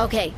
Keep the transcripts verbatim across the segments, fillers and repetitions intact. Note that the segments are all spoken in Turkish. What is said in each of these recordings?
Okay.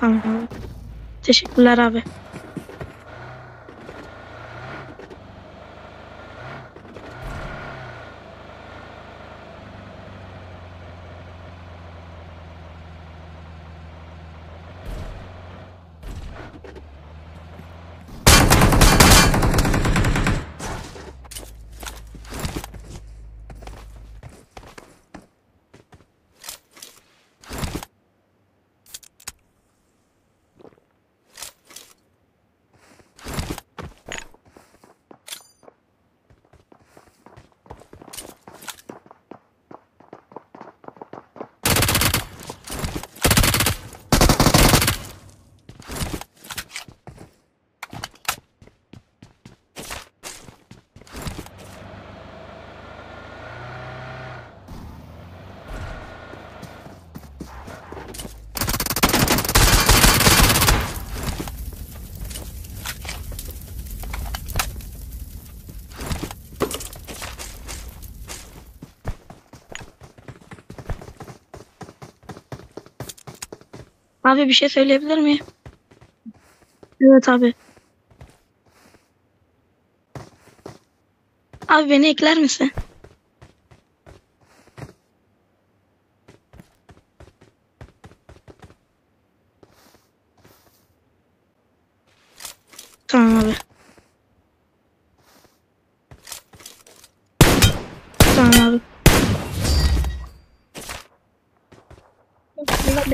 Tamam. Teşekkürler abi. Abi bir şey söyleyebilir miyim? Evet abi. Abi beni ekler misin? Tamam abi. Tamam abi.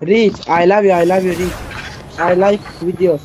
Reach, I love you, I love you, Reach. I like videos.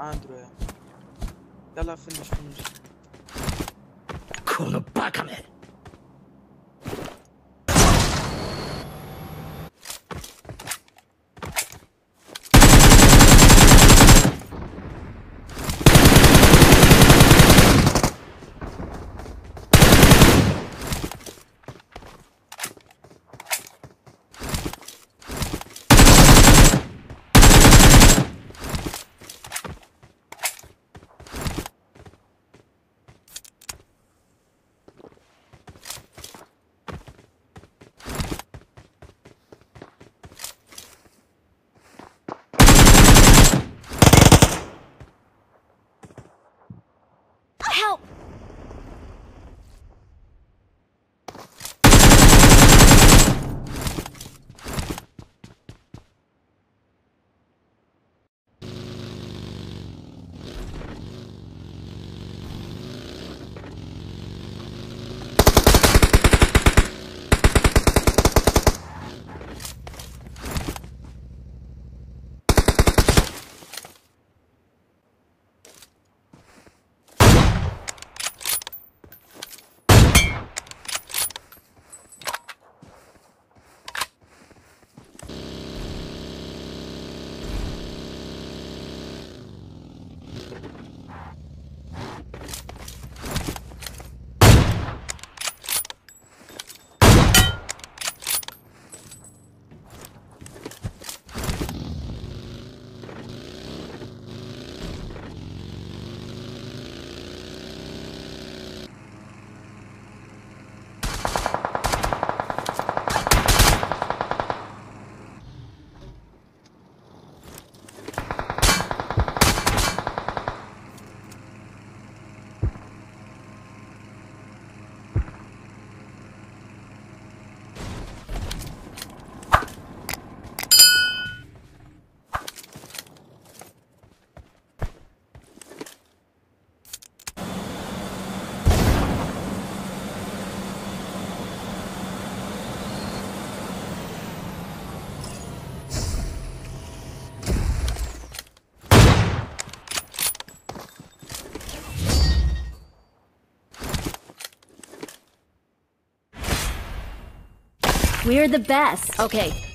Android. Yalla finish, finish. Call the back on it. We're the best. Okay.